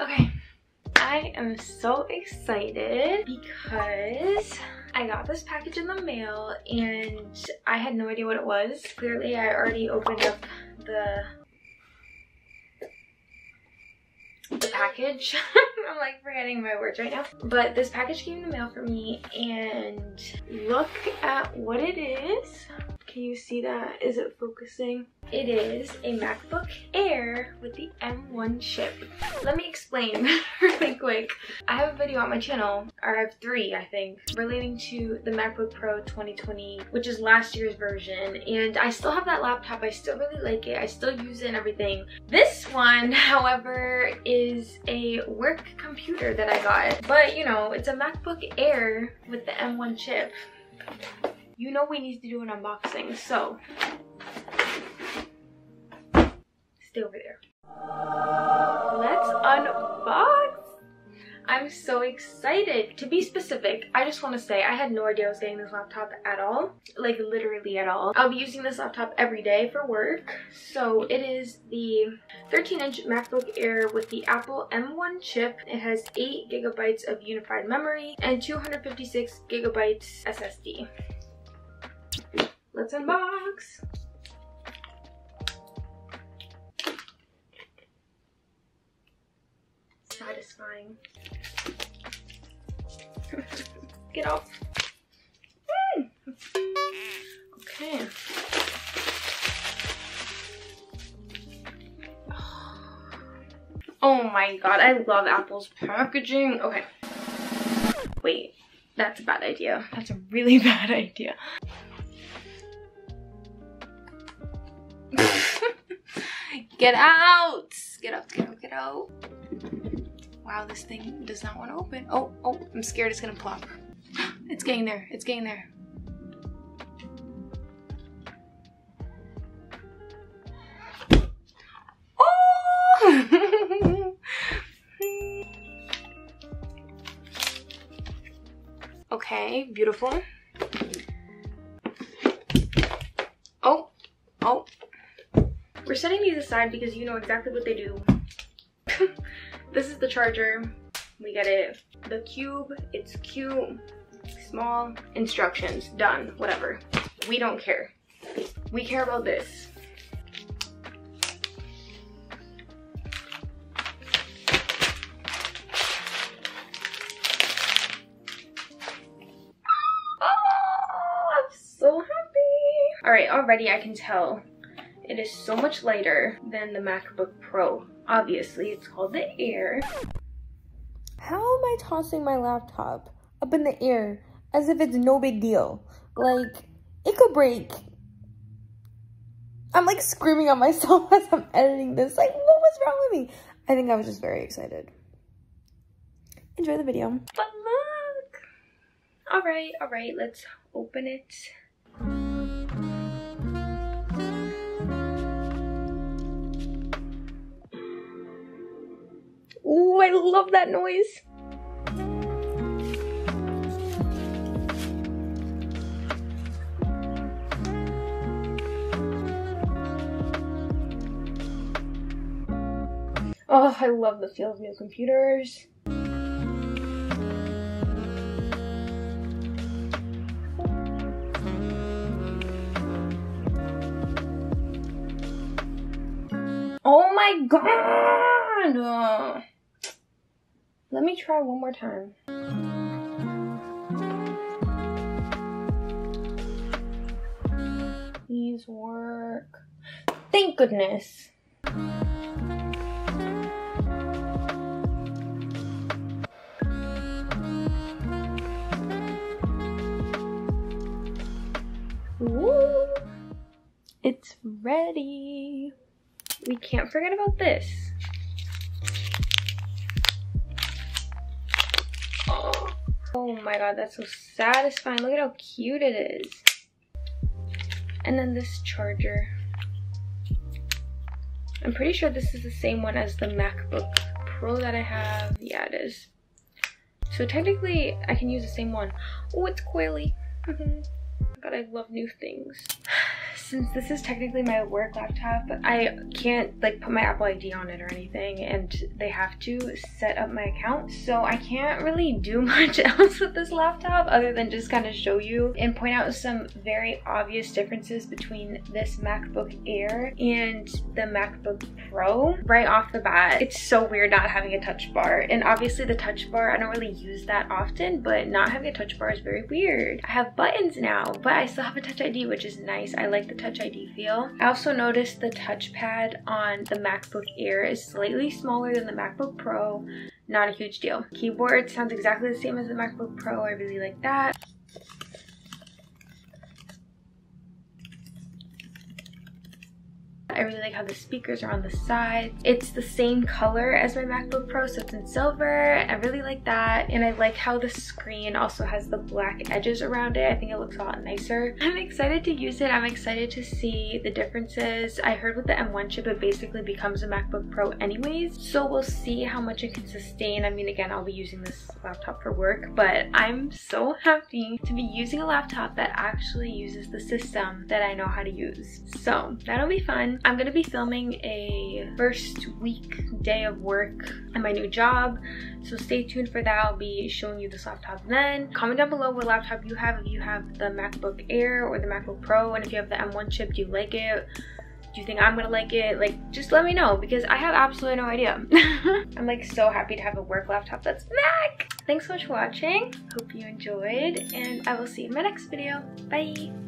Okay, I am so excited because I got this package in the mail and I had no idea what it was. Clearly, I already opened up the package. I'm like forgetting my words right now. But this package came in the mail for me and look at what it is. Can you see that? Is it focusing? It is a MacBook Air with the M1 chip. Let me explain really quick. I have a video on my channel, or I have three, I think, relating to the MacBook Pro 2020, which is last year's version. And I still have that laptop. I still really like it. I still use it and everything. This one, however, is a work computer that I got. But, you know, it's a MacBook Air with the M1 chip. You know we need to do an unboxing, so stay over there. Let's unbox! I'm so excited! To be specific, I just want to say I had no idea I was getting this laptop at all. Like, literally at all. I'll be using this laptop every day for work. So, it is the 13-inch MacBook Air with the Apple M1 chip. It has 8 GB of unified memory and 256 GB SSD. Let's unbox. Satisfying. Get off. Okay. Oh my god, I love Apple's packaging. Okay. Wait, that's a bad idea. That's a really bad idea. Get out! Get out, get out, get out. Wow, this thing does not want to open. Oh, oh, I'm scared it's gonna plop. It's getting there, it's getting there. Oh! Okay, beautiful. Oh, oh. We're setting these aside because you know exactly what they do. This is the charger. We get it. The cube. It's cute. Small. Instructions. Done. Whatever. We don't care. We care about this. Oh, I'm so happy. Alright, already I can tell. It is so much lighter than the MacBook Pro. Obviously, it's called the Air. How am I tossing my laptop up in the air as if it's no big deal? Like, it could break. I'm like screaming at myself as I'm editing this. Like, what was wrong with me? I think I was just very excited. Enjoy the video. But look! Alright, let's open it. Ooh, I love that noise. Oh, I love the feel of new computers. Oh my god! Let me try one more time. These work. Thank goodness. Woo! It's ready. We can't forget about this. Oh my god, that's so satisfying. Look at how cute it is. And then this charger. I'm pretty sure this is the same one as the MacBook Pro that I have. Yeah, it is. So technically, I can use the same one. Oh, it's coily. God, I love new things. since this is technically my work laptop, I can't like put my Apple ID on it or anything, and they have to set up my account, so I can't really do much else with this laptop other than just kind of show you and point out some very obvious differences between this MacBook Air and the MacBook Pro. Right off the bat, it's so weird not having a touch bar, and obviously the touch bar, I don't really use that often, but not having a touch bar is very weird. I have buttons now, but I still have a Touch ID, which is nice. I like the Touch ID feel. I also noticed the touchpad on the MacBook Air is slightly smaller than the MacBook Pro. Not a huge deal. Keyboard sounds exactly the same as the MacBook Pro. I really like that. I really like how the speakers are on the sides. It's the same color as my MacBook Pro, so it's in silver. I really like that. And I like how the screen also has the black edges around it. I think it looks a lot nicer. I'm excited to use it. I'm excited to see the differences. I heard with the M1 chip, it basically becomes a MacBook Pro anyways, so we'll see how much it can sustain. I mean, again, I'll be using this laptop for work, but I'm so happy to be using a laptop that actually uses the system that I know how to use. So that'll be fun. I'm gonna be filming a first week day of work at my new job, so stay tuned for that. I'll be showing you this laptop then. Comment down below what laptop you have, if you have the MacBook Air or the MacBook Pro, and if you have the M1 chip, do you like it? Do you think I'm gonna like it? Like, just let me know, because I have absolutely no idea. I'm like so happy to have a work laptop that's Mac! Thanks so much for watching. Hope you enjoyed, and I will see you in my next video. Bye!